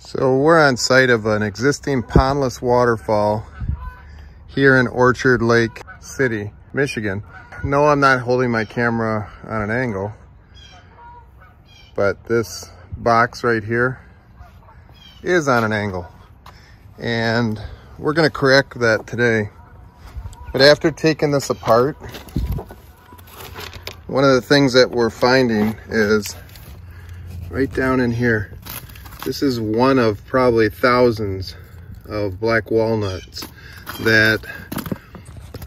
So we're on site of an existing pondless waterfall here in Orchard Lake City, Michigan. No, I'm not holding my camera on an angle, but this box right here is on an angle. And we're gonna correct that today. But after taking this apart, one of the things that we're finding is right down in here. This is one of probably thousands of black walnuts that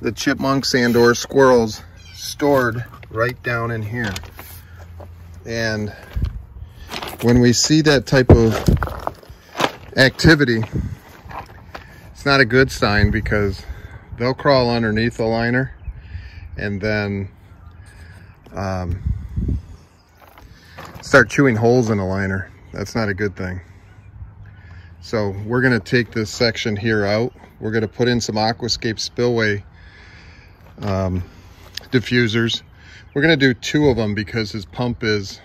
the chipmunks and or squirrels stored right down in here. And when we see that type of activity, it's not a good sign, because they'll crawl underneath the liner and then start chewing holes in the liner. That's not a good thing. So we're gonna take this section here out. We're gonna put in some Aquascape spillway diffusers. We're gonna do two of them because his pump is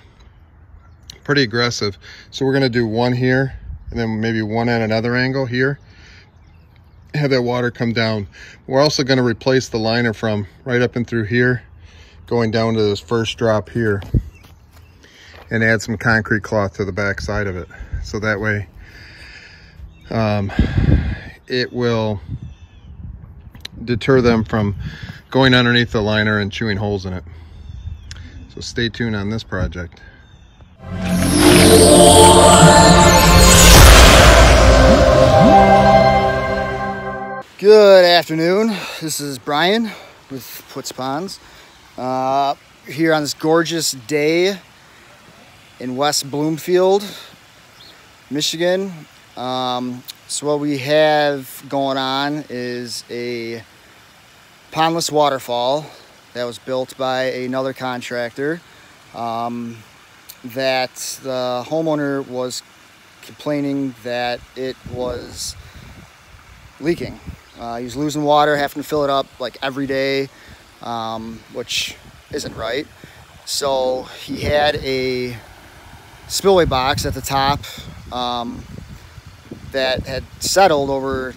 pretty aggressive. So we're gonna do one here and then maybe one at another angle here. Have that water come down. We're also gonna replace the liner from right up and through here, going down to this first drop here, and add some concrete cloth to the back side of it. So that way it will deter them from going underneath the liner and chewing holes in it. So stay tuned on this project. Good afternoon. This is Brian with Put's Ponds. Here on this gorgeous day in West Bloomfield, Michigan. So what we have going on is a pondless waterfall that was built by another contractor that the homeowner was complaining that it was leaking. He was losing water, having to fill it up like every day, which isn't right. So he had a spillway box at the top that had settled over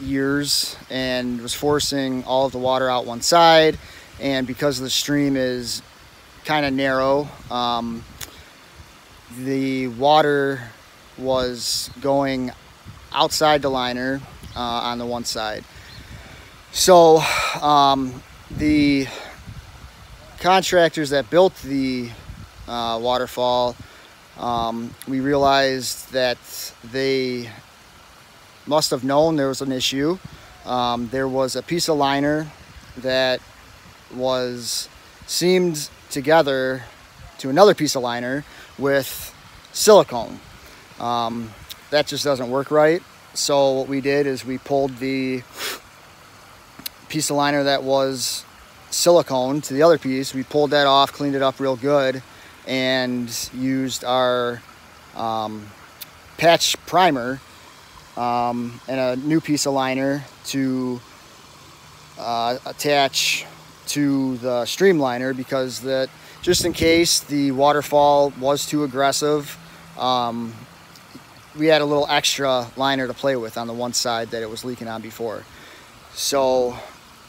years and was forcing all of the water out one side. And because the stream is kind of narrow, the water was going outside the liner on the one side. So the contractors that built the waterfall, we realized that they must have known there was an issue. There was a piece of liner that was seamed together to another piece of liner with silicone. That just doesn't work right. So what we did is we pulled the piece of liner that was silicone to the other piece. We pulled that off, cleaned it up real good, and used our patch primer and a new piece of liner to attach to the stream liner, because that, just in case the waterfall was too aggressive, we had a little extra liner to play with on the one side that it was leaking on before. So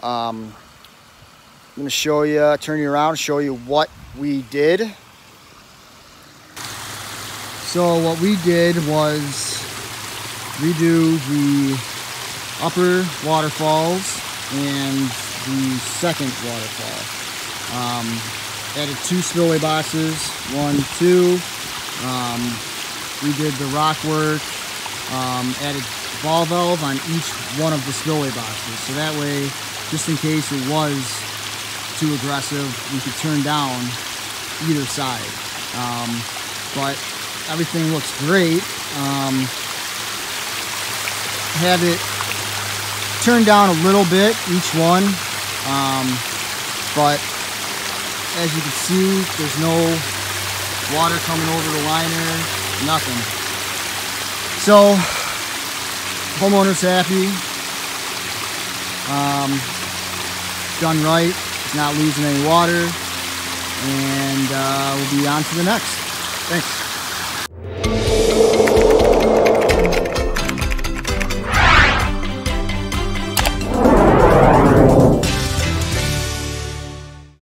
I'm gonna show you, turn you around, show you what we did. So what we did was redo the upper waterfalls and the second waterfall. Added two spillway boxes, 1, 2. We did the rock work, added ball valve on each one of the spillway boxes. So that way, just in case it was too aggressive, we could turn down either side. But everything looks great. Have it turned down a little bit, each one. But as you can see, there's no water coming over the liner, nothing. So, homeowner's happy. Done right, it's not losing any water. And we'll be on to the next. Thanks.